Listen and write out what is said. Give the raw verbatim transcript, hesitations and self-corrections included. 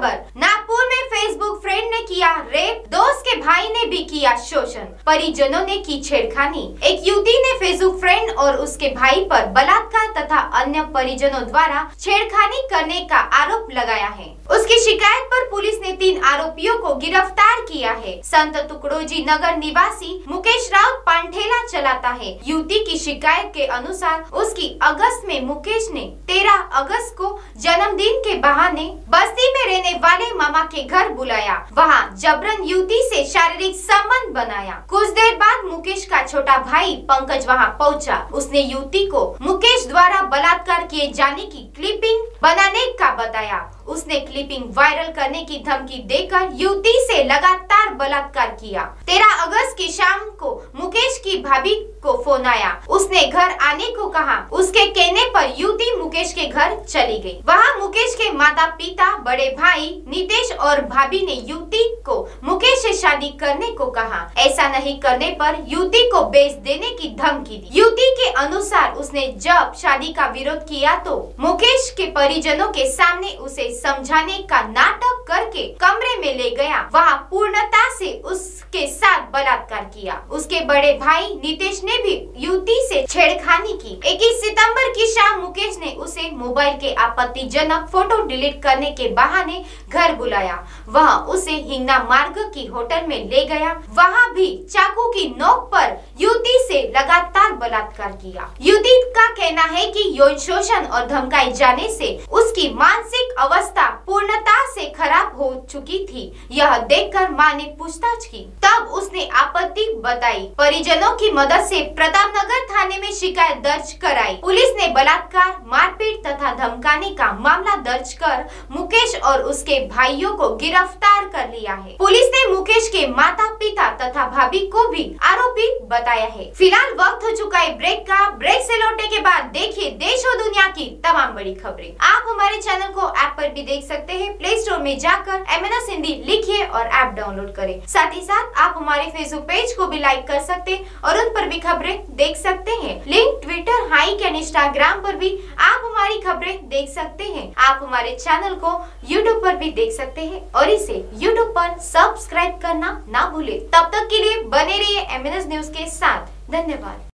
खबर। नागपुर में Facebook friend ने किया रेप, दोस्त के भाई ने भी किया शोषण, परिजनों ने की छेड़खानी। एक युवती ने फेसबुक फ्रेंड और उसके भाई पर बलात्कार तथा अन्य परिजनों द्वारा छेड़खानी करने का आरोप लगाया है। उसकी शिकायत पर पुलिस ने तीन आरोपियों को गिरफ्तार किया है। संत तुकड़ोजी नगर निवासी मुकेश राव पांठेला चलाता है। युवती की शिकायत के अनुसार उसकी अगस्त में मुकेश ने तेरह अगस्त को जन्मदिन के बहाने बस्ती में रहने वाले मामा के घर बुलाया, वहां जबरन युवती से शारीरिक संबंध बनाया। कुछ देर बाद मुकेश का छोटा भाई पंकज वहां पहुंचा। उसने युवती को मुकेश द्वारा बलात्कार किए जाने की क्लिपिंग बनाने का बताया। उसने क्लिपिंग वायरल करने की धमकी देकर युवती से लगातार बलात्कार किया। तेरह अगस्त की शाम को मुकेश की भाभी को फोन आया। उसने घर आने को कहा। उसके कहने पर युवती मुकेश के घर चली गई। वहां मुकेश के माता पिता, बड़े भाई नितेश और भाभी ने युवती को मुकेश से शादी करने को कहा। ऐसा नहीं करने पर युवती को बेच देने की धमकी दी। युवती के अनुसार उसने जब शादी का विरोध किया तो मुकेश के परिजनों के सामने उसे समझाने का नाटक करके कमरे में ले गया, वहां पूर्णता से उसके साथ बलात्कार किया। उसके बड़े भाई नितेश ने भी युवती से छेड़खानी की। इक्कीस सितंबर की शाम मुकेश ने उसे मोबाइल के आपत्तिजनक फोटो डिलीट करने के बहाने घर बुलाया। वह उसे हिंगना मार्ग की होटल में ले गया। वहां भी चाकू की नोक पर युवती से लगातार बलात्कार किया। युवती का कहना है कि यौन शोषण और धमकाए जाने से उसकी मानसिक अवस्था पूर्णता से खराब हो चुकी थी। यह देखकर मां ने पूछताछ की, तब उसने आपत्ति बताई। परिजनों की मदद से प्रताप नगर थाने में शिकायत दर्ज कराई। पुलिस ने बलात्कार, मारपीट तथा धमकाने का मामला दर्ज कर मुकेश और उसके भाइयों को गिरफ्तार कर लिया है। पुलिस ने मुकेश के माता पिता तथा भाभी को भी आरोपी बताया है। फिलहाल वक्त हो चुका है ब्रेक का। ब्रेक से लौटने के बाद देखिए देश और दुनिया की तमाम बड़ी खबरें। आप हमारे चैनल को ऐप पर भी देख सकते हैं। प्ले स्टोर में जाकर एम एन एस हिंदी लिखिए और ऐप डाउनलोड करें। साथ ही साथ आप हमारे फेसबुक पेज को भी लाइक कर सकते हैं और उन पर भी खबरें देख सकते हैं। Link, Twitter, Hike and Instagram पर भी आप हमारी खबरें देख सकते हैं। आप हमारे चैनल को यूट्यूब पर भी देख सकते हैं और इसे यूट्यूब पर सब्सक्राइब करना ना भूले। तब तक के लिए बने रहिए एम एन एस न्यूज के साथ। धन्यवाद।